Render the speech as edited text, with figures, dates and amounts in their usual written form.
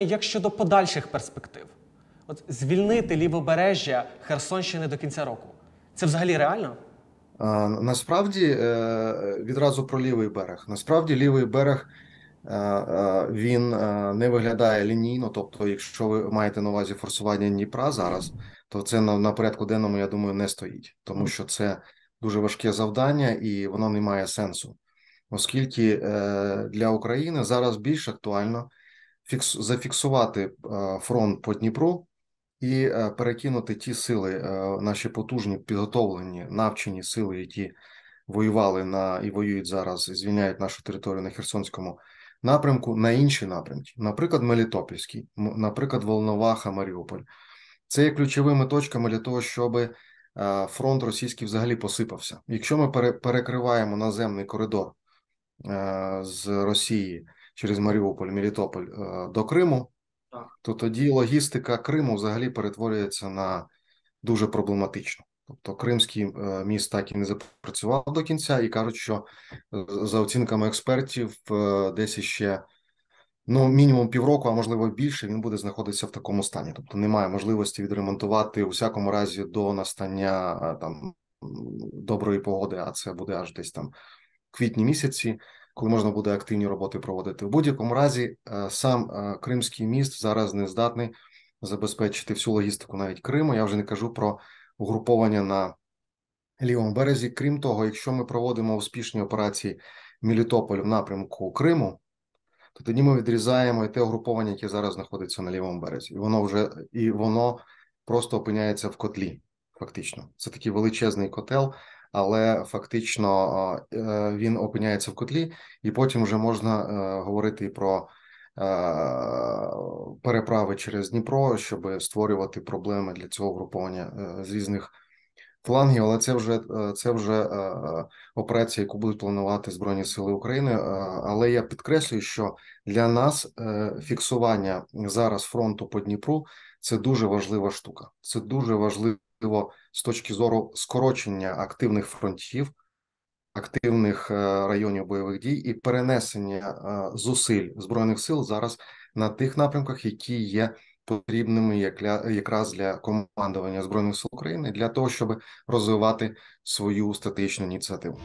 Як щодо подальших перспектив? От звільнити лівобережжя Херсонщини до кінця року. Це взагалі реально? Насправді, відразу про лівий берег. Насправді, лівий берег, він не виглядає лінійно. Тобто, якщо ви маєте на увазі форсування Дніпра зараз, то це на порядку денному, я думаю, не стоїть. Тому що це дуже важке завдання і воно не має сенсу. Оскільки для України зараз більш актуально зафіксувати фронт по Дніпру і перекинути ті сили, наші потужні, підготовлені, навчені сили, які воювали і воюють зараз, і звільняють нашу територію на Херсонському напрямку, на інші напрямки. Наприклад, Мелітопольський, наприклад, Волноваха, Маріуполь. Це є ключовими точками для того, щоб фронт російський взагалі посипався. Якщо ми перекриваємо наземний коридор з Росії через Маріуполь, Мелітополь до Криму, то тоді логістика Криму взагалі перетворюється на дуже проблематичну. Тобто кримський міст так і не запрацював до кінця, і кажуть, що за оцінками експертів десь іще мінімум півроку, а можливо більше, він буде знаходитися в такому стані. Тобто немає можливості відремонтувати, у всякому разі, до настання доброї погоди, а це буде аж десь в квітні місяці, коли можна буде активні роботи проводити. В будь-якому разі, сам Кримський міст зараз не здатний забезпечити всю логістику навіть Криму. Я вже не кажу про угруповання на лівому березі. Крім того, якщо ми проводимо успішні операції Мелітополь в напрямку Криму, то тоді ми відрізаємо і те угруповання, яке зараз знаходиться на лівому березі. І воно просто опиняється в котлі, фактично. Це такий величезний котел, але фактично він опиняється в котлі, і потім вже можна говорити і про переправи через Дніпро, щоб створювати проблеми для цього угруповання з різних флангів. Але це вже операція, яку будуть планувати Збройні сили України. Але я підкреслюю, що для нас фіксування зараз фронту по Дніпру – це дуже важлива штука. Це дуже важливо з точки зору скорочення активних фронтів, активних районів бойових дій і перенесення зусиль Збройних сил зараз на тих напрямках, які є потрібними якраз для командування Збройних сил України, для того, щоб розвивати свою стратегічну ініціативу.